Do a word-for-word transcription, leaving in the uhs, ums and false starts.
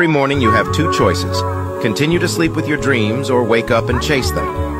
Every morning you have two choices: continue to sleep with your dreams or wake up and chase them.